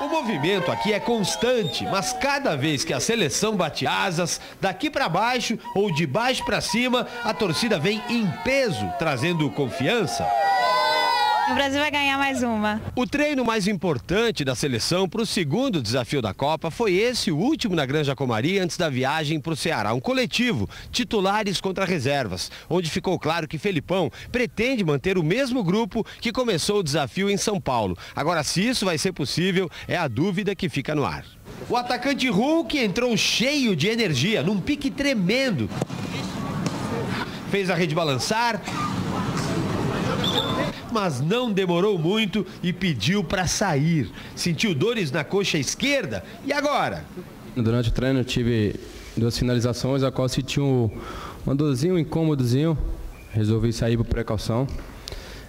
O movimento aqui é constante, mas cada vez que a seleção bate asas, daqui para baixo ou de baixo para cima, a torcida vem em peso, trazendo confiança. O Brasil vai ganhar mais uma. O treino mais importante da seleção para o segundo desafio da Copa foi esse, o último na Granja Comary, antes da viagem para o Ceará. Um coletivo, titulares contra reservas, onde ficou claro que Felipão pretende manter o mesmo grupo que começou o desafio em São Paulo. Agora, se isso vai ser possível, é a dúvida que fica no ar. O atacante Hulk entrou cheio de energia, num pique tremendo. Fez a rede balançar, mas não demorou muito e pediu para sair. Sentiu dores na coxa esquerda. E agora? Durante o treino eu tive duas finalizações, a qual senti uma dorzinha, um incômodozinho. Resolvi sair por precaução,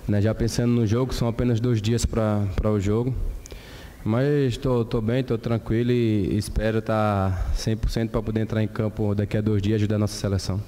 né? Já pensando no jogo, são apenas 2 dias para o jogo. Mas estou bem, estou tranquilo e espero estar 100% para poder entrar em campo daqui a 2 dias e ajudar a nossa seleção.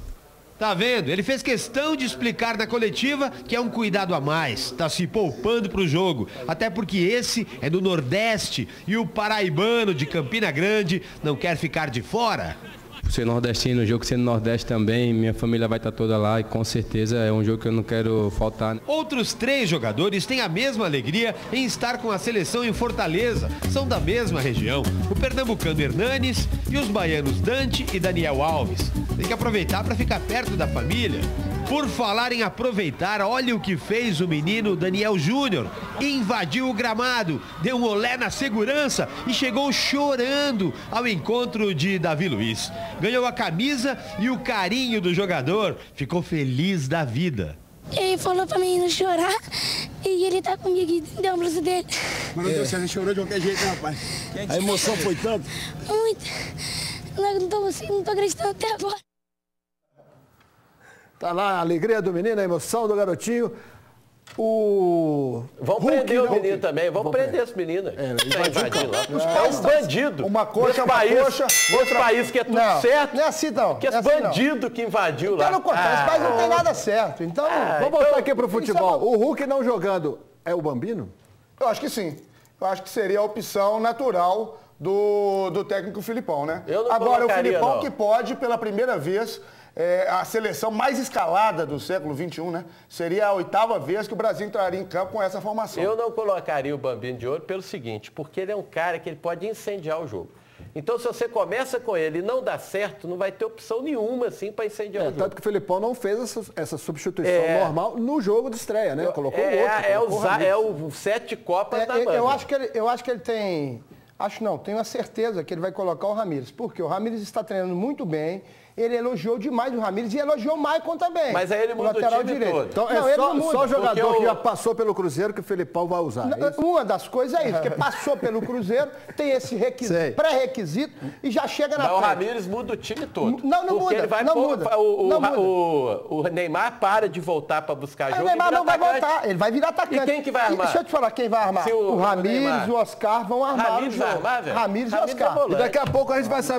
Tá vendo? Ele fez questão de explicar na coletiva que é um cuidado a mais. Tá se poupando pro jogo. Até porque esse é do Nordeste e o paraibano de Campina Grande não quer ficar de fora. Por ser nordestino, o jogo sendo Nordeste também, minha família vai estar toda lá e com certeza é um jogo que eu não quero faltar. Outros 3 jogadores têm a mesma alegria em estar com a seleção em Fortaleza. São da mesma região, o pernambucano Hernanes e os baianos Dante e Daniel Alves. Tem que aproveitar para ficar perto da família. Por falar em aproveitar, olha o que fez o menino Daniel Júnior. Invadiu o gramado, deu um olé na segurança e chegou chorando ao encontro de Davi Luiz. Ganhou a camisa e o carinho do jogador. Ficou feliz da vida. Ele falou pra mim não chorar e ele tá comigo e deu um abraço dele. Mas não deu certo, ele chorou de qualquer jeito, rapaz. A emoção foi tanto? Muito. Não tô acreditando até agora. Tá lá a alegria do menino, a emoção do garotinho. Vão prender o menino também, vão prender esse menino. É um bandido. Uma coxa, outro país que é tudo certo. Não é assim não. Que é bandido que invadiu lá. Não acontece, mas não tem nada certo. Então, vamos voltar aqui pro futebol. O Hulk não jogando é o Bambino? Eu acho que sim. Eu acho que seria a opção natural do técnico Felipão, né? Agora, o Felipão que pode, pela primeira vez... a seleção mais escalada do século XXI, né? Seria a 8ª vez que o Brasil entraria em campo com essa formação. Eu não colocaria o Bambino de ouro pelo seguinte, porque ele é um cara que ele pode incendiar o jogo. Então, se você começa com ele e não dá certo, não vai ter opção nenhuma, assim, para incendiar o jogo. Tanto que o Felipão não fez essa substituição normal no jogo de estreia, né? Colocou o 7 Copas da banda. Eu acho que ele tem... Acho não, tenho a certeza que ele vai colocar o Ramírez, porque o Ramírez está treinando muito bem, ele elogiou demais o Ramírez e elogiou o Maicon também. Mas aí ele muda o lateral direito. Então, só jogador que já passou pelo Cruzeiro que o Felipão vai usar. Não, uma das coisas é isso, porque passou pelo Cruzeiro, tem esse pré-requisito e já chega na frente. Mas o Ramírez muda o time todo. O Neymar para de voltar para buscar jogo. O Neymar não vai voltar, ele vai virar atacante. E quem que vai armar? Deixa eu te falar quem vai armar. O Ramírez e o Oscar vão armar. Ramírez e Oscar. E daqui a pouco a gente vai saber.